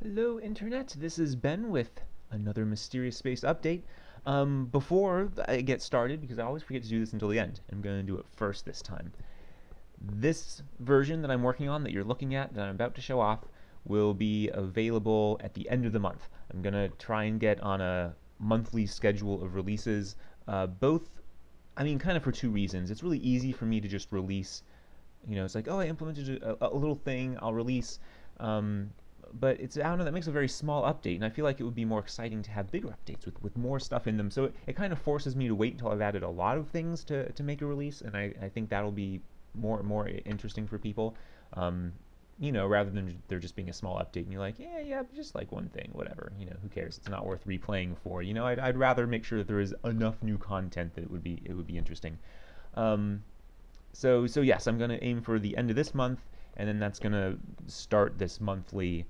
Hello Internet, this is Ben with another Mysterious Space update. Before I get started, because I always forget to do this until the end, I'm going to do it first this time. This version that I'm working on, that you're looking at, that I'm about to show off, will be available at the end of the month. I'm going to try and get on a monthly schedule of releases, kind of for two reasons. It's really easy for me to just release, you know, it's like, oh, I implemented a little thing, I'll release, but it's, I don't know, that makes a very small update, and I feel like it would be more exciting to have bigger updates with more stuff in them. So it kind of forces me to wait until I've added a lot of things to make a release, and I think that'll be more and more interesting for people, you know, rather than there just being a small update and you're like, yeah, just like one thing, whatever, you know, who cares? It's not worth replaying for, you know. I'd rather make sure that there is enough new content that it would be interesting. So yes, I'm going to aim for the end of this month, and then that's going to start this monthly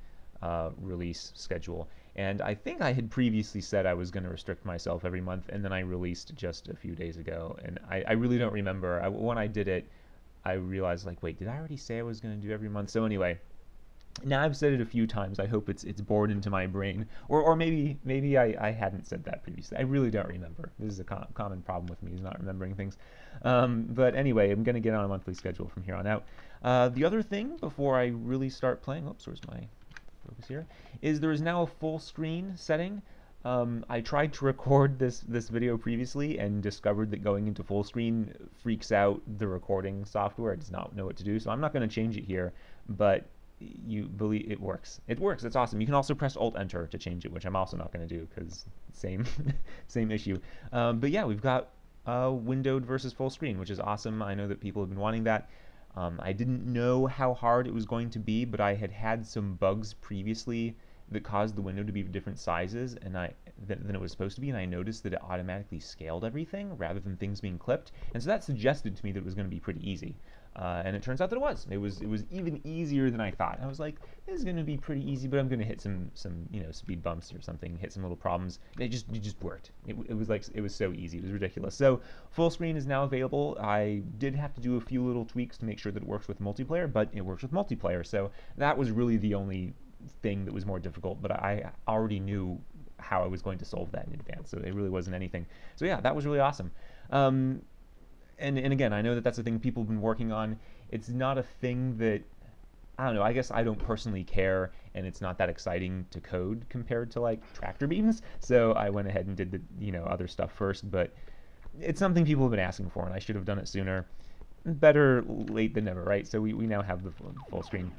release schedule. And I think I had previously said I was going to restrict myself every month, and then I released just a few days ago, and I really don't remember. When I did it, I realized, like, wait, did I already say I was going to do every month? So anyway, now I've said it a few times. I hope it's bored into my brain, or maybe I hadn't said that previously. I really don't remember. This is a common problem with me, is not remembering things. But anyway, I'm going to get on a monthly schedule from here on out. The other thing before I really start playing, oops, where's my focus here, is there is now a full screen setting. I tried to record this video previously and discovered that going into full screen freaks out the recording software. It does not know what to do, so I'm not going to change it here, but you believe it works. It works. It's awesome. You can also press Alt-Enter to change it, which I'm also not going to do because same issue. But yeah, we've got windowed versus full screen, which is awesome. I know that people have been wanting that. I didn't know how hard it was going to be, but I had some bugs previously that caused the window to be different sizes and than it was supposed to be, and I noticed that it automatically scaled everything rather than things being clipped, and so that suggested to me that it was going to be pretty easy, and it turns out that it was even easier than I thought. I was like, this is going to be pretty easy, but I'm going to hit some you know, speed bumps or something, hit some little problems. It just worked. It was like, it was so easy, it was ridiculous. So full screen is now available. I did have to do a few little tweaks to make sure that it works with multiplayer, but it works with multiplayer, so that was really the only thing that was more difficult, but I already knew how I was going to solve that in advance, so it really wasn't anything. So yeah, that was really awesome. And again, I know that that's a thing people have been working on. It's not a thing that, I don't know, I guess I don't personally care, and it's not that exciting to code compared to, like, tractor beams, so I went ahead and did the, you know, other stuff first, but it's something people have been asking for, and I should have done it sooner. Better late than never, right? So we now have the full screen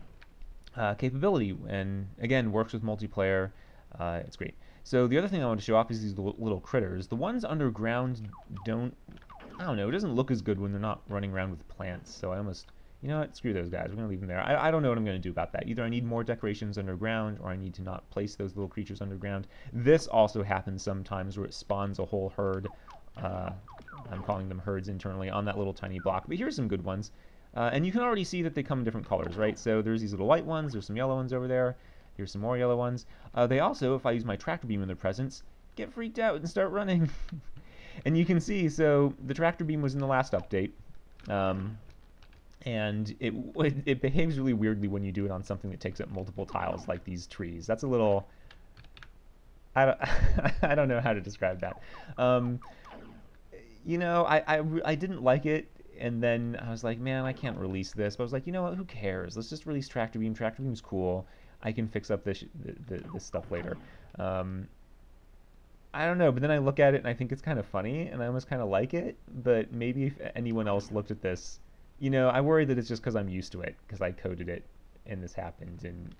capability, and again, works with multiplayer. It's great. So the other thing I want to show off is these little critters. The ones underground I don't know, it doesn't look as good when they're not running around with plants, so I almost, you know what, screw those guys, we're going to leave them there. I don't know what I'm going to do about that. Either I need more decorations underground, or I need to not place those little creatures underground. This also happens sometimes where it spawns a whole herd, I'm calling them herds internally, on that little tiny block, but here's some good ones. And you can already see that they come in different colors, right? So there's these little white ones, there's some yellow ones over there, here's some more yellow ones. They also, if I use my tractor beam in their presence, get freaked out and start running. And you can see, so the tractor beam was in the last update, and it behaves really weirdly when you do it on something that takes up multiple tiles, like these trees. That's a little, I don't know how to describe that. You know, I didn't like it. And then I was like, man, I can't release this. But I was like, you know what, who cares? Let's just release Tractor Beam. Tractor Beam's cool. I can fix up this stuff later. I don't know, but then I look at it and I think it's kind of funny, and I almost kind of like it. But maybe if anyone else looked at this, you know, I worry that it's just because I'm used to it, because I coded it and this happened. And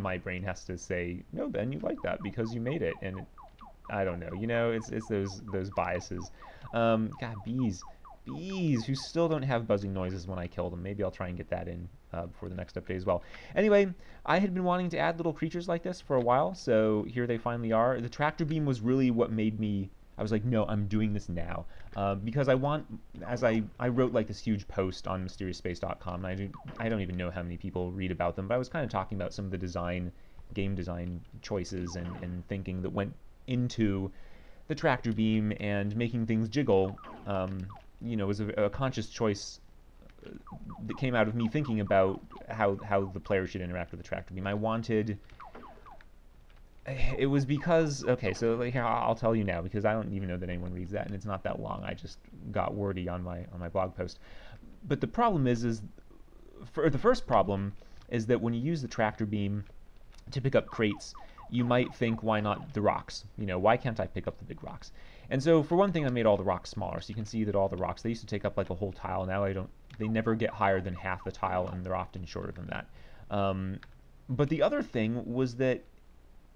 my brain has to say, no, Ben, you like that because you made it. And I don't know, you know, it's those biases. God, bees. Bees who still don't have buzzing noises when I kill them. Maybe I'll try and get that in before the next update as well. Anyway, I had been wanting to add little creatures like this for a while, so here they finally are. The tractor beam was really what made me, I was like, no, I'm doing this now. Because I want, as I wrote like this huge post on mysteriouspace.com, and I don't even know how many people read about them, but I was kind of talking about some of the game design choices and thinking that went into the tractor beam and making things jiggle. You know, it was a conscious choice that came out of me thinking about how the player should interact with the tractor beam. I wanted it was because, okay, so like, I'll tell you now, because I don't even know that anyone reads that, and it's not that long. I just got wordy on my blog post. But the problem is that when you use the tractor beam to pick up crates, you might think, why not the rocks? You know, why can't I pick up the big rocks? And so, for one thing, I made all the rocks smaller. So you can see that all the rocks, they used to take up like a whole tile. Now they never get higher than half the tile, and they're often shorter than that. But the other thing was that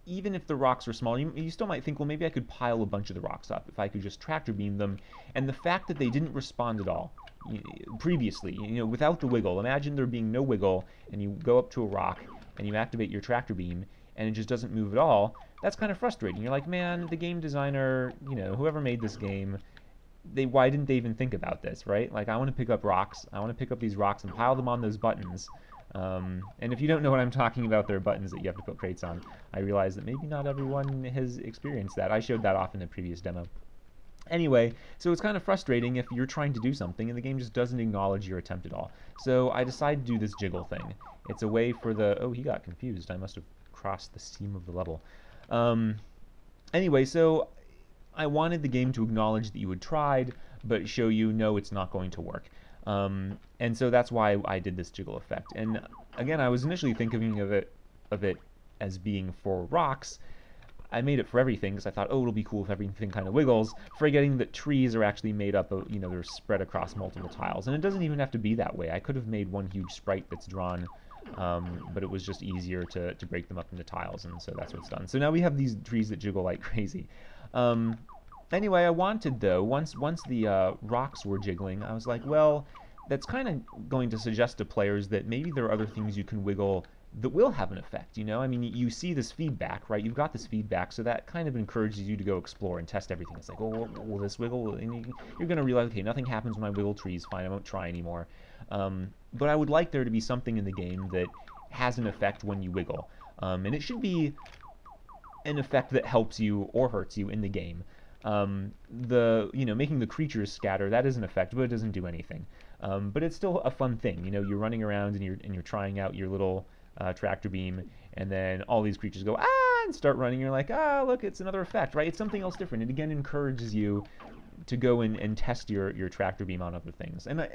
even if the rocks were small, you still might think, well, maybe I could pile a bunch of the rocks up if I could just tractor beam them. And the fact that they didn't respond at all previously, you know, without the wiggle. Imagine there being no wiggle, and you go up to a rock, and you activate your tractor beam, and it just doesn't move at all. That's kind of frustrating. You're like, man, the game designer, you know, whoever made this game, why didn't they even think about this, right? Like, I want to pick up rocks. I want to pick up these rocks and pile them on those buttons. And if you don't know what I'm talking about, there are buttons that you have to put crates on. I realize that maybe not everyone has experienced that. I showed that off in the previous demo. Anyway, so it's kind of frustrating if you're trying to do something and the game just doesn't acknowledge your attempt at all. So I decided to do this jiggle thing. It's a way for the... Oh, he got confused. I must have crossed the seam of the level. Anyway, so I wanted the game to acknowledge that you had tried, but show you, no, it's not going to work. And so that's why I did this jiggle effect. And again, I was initially thinking of it as being for rocks. I made it for everything because I thought, oh, it'll be cool if everything kind of wiggles, forgetting that trees are actually made up of, you know, they're spread across multiple tiles. And it doesn't even have to be that way. I could have made one huge sprite that's drawn, but it was just easier to break them up into tiles, and so that's what's done. So now we have these trees that jiggle like crazy. Anyway, I wanted, though, once the rocks were jiggling, I was like, well, that's kind of going to suggest to players that maybe there are other things you can wiggle that will have an effect, you know? I mean, you see this feedback, right? You've got this feedback, so that kind of encourages you to go explore and test everything. It's like, oh, will this wiggle? And you're going to realize, okay, nothing happens when I wiggle trees. Fine, I won't try anymore. But I would like there to be something in the game that has an effect when you wiggle. And it should be an effect that helps you or hurts you in the game. You know, making the creatures scatter, that is an effect, but it doesn't do anything. But it's still a fun thing. You know, you're running around and you're trying out your little tractor beam, and then all these creatures go, ah, and start running. You're like, ah, look, it's another effect, right? It's something else different. It again encourages you to go in and test your tractor beam on other things. And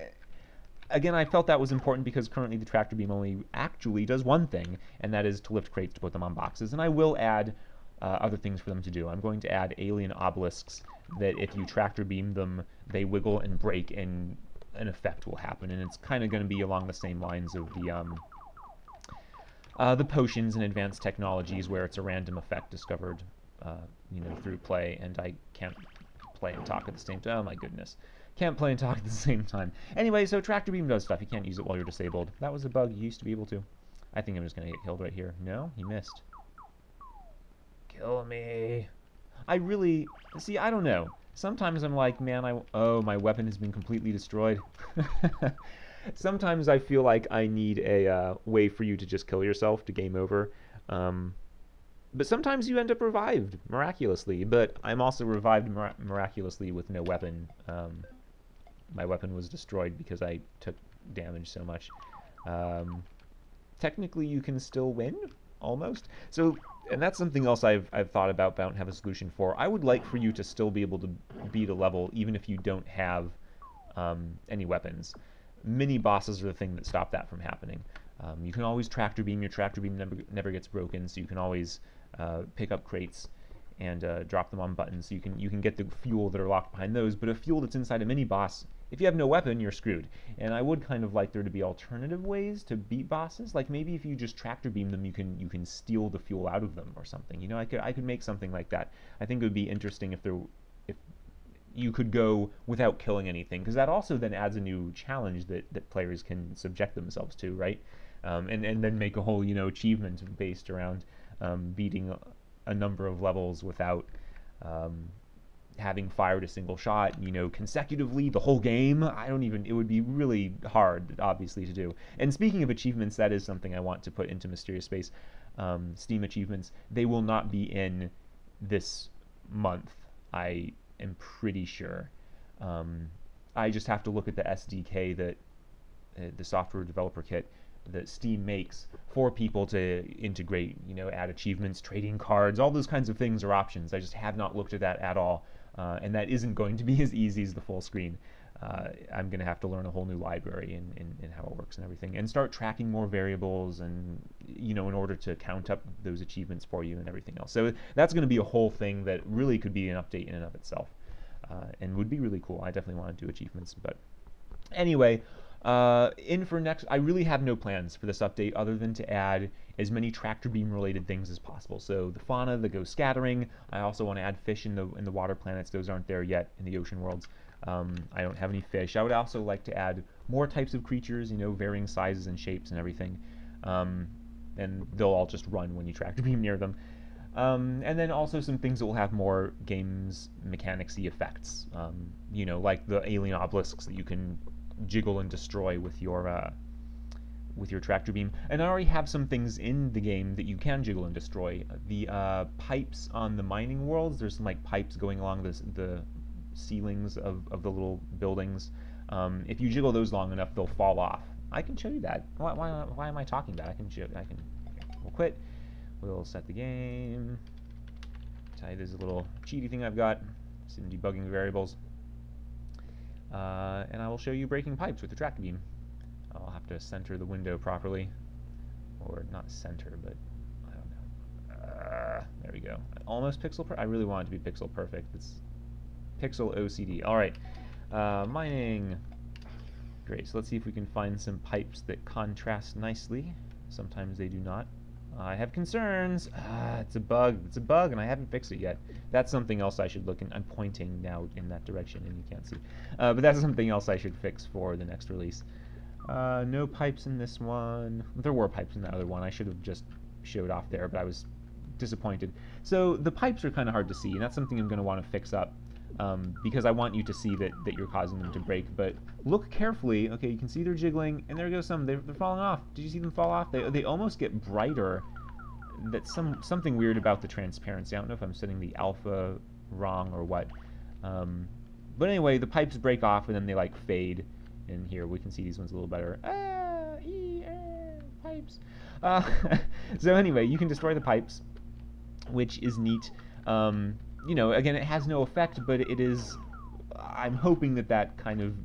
again, I felt that was important because currently the tractor beam only actually does one thing, and that is to lift crates to put them on boxes. And I will add other things for them to do. I'm going to add alien obelisks that if you tractor beam them, they wiggle and break, and an effect will happen. And it's kind of going to be along the same lines of the potions and advanced technologies, where it's a random effect discovered, you know, through play. And I can't play and talk at the same time. Oh my goodness, can't play and talk at the same time. Anyway, so tractor beam does stuff. You can't use it while you're disabled. That was a bug. You used to be able to. I think I'm just gonna get killed right here. No, he missed. Kill me. I really see. I don't know. Sometimes I'm like, man, oh, my weapon has been completely destroyed. Sometimes I feel like I need a way for you to just kill yourself to game over. But sometimes you end up revived miraculously. But I'm also revived miraculously with no weapon. My weapon was destroyed because I took damage so much. Technically, you can still win, almost. So, and that's something else I've thought about but I don't have a solution for. I would like for you to still be able to beat a level even if you don't have any weapons. Mini bosses are the thing that stop that from happening. You can always tractor beam. Your tractor beam never gets broken, so you can always pick up crates and drop them on buttons. So you can get the fuel that are locked behind those, but a fuel that's inside a mini boss, if you have no weapon, you're screwed. And I would kind of like there to be alternative ways to beat bosses. Like maybe if you just tractor beam them, you can steal the fuel out of them or something. You know, I could make something like that. I think it would be interesting if you could go without killing anything, because that also then adds a new challenge that players can subject themselves to, right? And then make a whole, you know, achievement based around beating a number of levels without having fired a single shot, you know, consecutively the whole game. It would be really hard, obviously, to do. And speaking of achievements, that is something I want to put into Mysterious Space. Steam achievements, they will not be in this month, I am pretty sure. I just have to look at the SDK, that the software developer kit, that Steam makes for people to integrate, you know, add achievements, trading cards, all those kinds of things are options. I just have not looked at that at all, and that isn't going to be as easy as the full screen. I'm going to have to learn a whole new library and how it works and everything, and start tracking more variables and, you know, in order to count up those achievements for you and everything else. So that's going to be a whole thing that really could be an update in and of itself, and would be really cool. I definitely want to do achievements, but anyway, in for next, I really have no plans for this update other than to add as many tractor beam related things as possible. So the fauna that goes scattering, I also want to add fish in the water planets. Those aren't there yet in the ocean worlds. I don't have any fish. I would also like to add more types of creatures, you know, varying sizes and shapes and everything, and they'll all just run when you tractor beam near them. And then also some things that will have more games mechanics-y effects, you know, like the alien obelisks that you can jiggle and destroy with your tractor beam. And I already have some things in the game that you can jiggle and destroy. The pipes on the mining worlds, there's some like pipes going along the ceilings of the little buildings. If you jiggle those long enough, they'll fall off. I can show you that. Why am I talking about it? We'll quit. We'll set the game. Tie this little cheaty thing I've got. Some debugging variables. And I will show you breaking pipes with the tractor beam. I'll have to center the window properly. Or not center, but I don't know. There we go. Almost pixel perfect. I really want it to be pixel perfect. It's pixel OCD. Alright. Mining. Great. So let's see if we can find some pipes that contrast nicely. Sometimes they do not. I have concerns. It's a bug. It's a bug, and I haven't fixed it yet. That's something else I should look in. I'm pointing now in that direction, and you can't see. But that's something else I should fix for the next release. No pipes in this one. There were pipes in that other one. I should have just showed off there, but I was disappointed. So the pipes are kind of hard to see, and that's something I'm going to want to fix up, because I want you to see that you're causing them to break. But look carefully. Okay, you can see they're jiggling, and there goes some. They're falling off. Did you see them fall off? They almost get brighter. That's something weird about the transparency. I don't know if I'm setting the alpha wrong or what. But anyway, the pipes break off, and then they like fade. And here we can see these ones a little better. Pipes. So anyway, you can destroy the pipes, which is neat. You know, again, it has no effect, but it is, I'm hoping that kind of,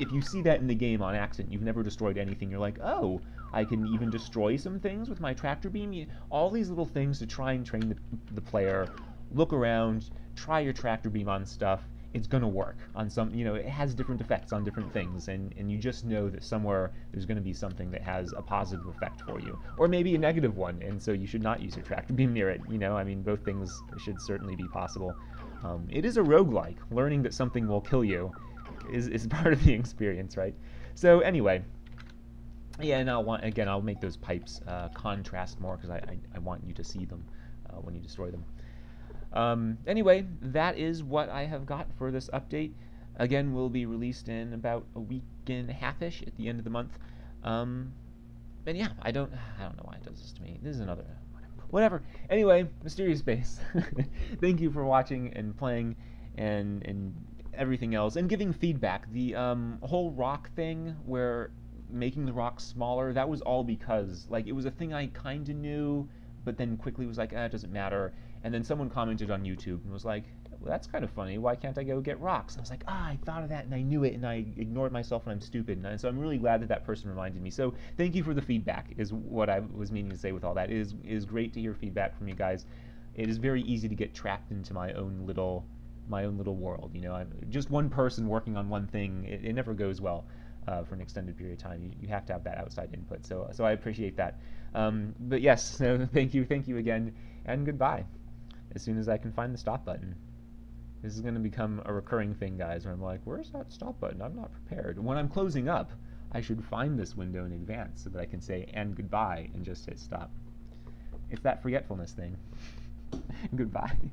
if you see that in the game on accident, you've never destroyed anything, you're like, oh, I can even destroy some things with my tractor beam. All these little things to try and train the player, look around, try your tractor beam on stuff, it's going to work on some, you know, it has different effects on different things, and you just know that somewhere there's going to be something that has a positive effect for you, or maybe a negative one, and so you should not use your tractor beam near it, you know, I mean, both things should certainly be possible. It is a roguelike. Learning that something will kill you is part of the experience, right? So anyway, yeah, and I'll make those pipes contrast more, because I want you to see them when you destroy them. Anyway, that is what I have got for this update. Again, will be released in about a week and a half-ish at the end of the month. And yeah, I don't know why it does this to me. This is another whatever. Anyway, Mysterious Space. Thank you for watching and playing and everything else, and giving feedback. The whole rock thing, where making the rock smaller, that was all because, like, it was a thing I kind of knew, but then quickly was like, it doesn't matter. And then someone commented on YouTube and was like, well, that's kind of funny. Why can't I go get rocks? And I was like, I thought of that, and I knew it, and I ignored myself, and I'm stupid. And so I'm really glad that person reminded me. So thank you for the feedback is what I was meaning to say with all that. It is great to hear feedback from you guys. It is very easy to get trapped into my own little world. You know, I'm just one person working on one thing. It never goes well. For an extended period of time, you have to have that outside input. So I appreciate that. But yes, so thank you again, and goodbye. As soon as I can find the stop button, this is going to become a recurring thing, guys. Where I'm like, where's that stop button? I'm not prepared. When I'm closing up, I should find this window in advance so that I can say and goodbye and just hit stop. It's that forgetfulness thing. Goodbye.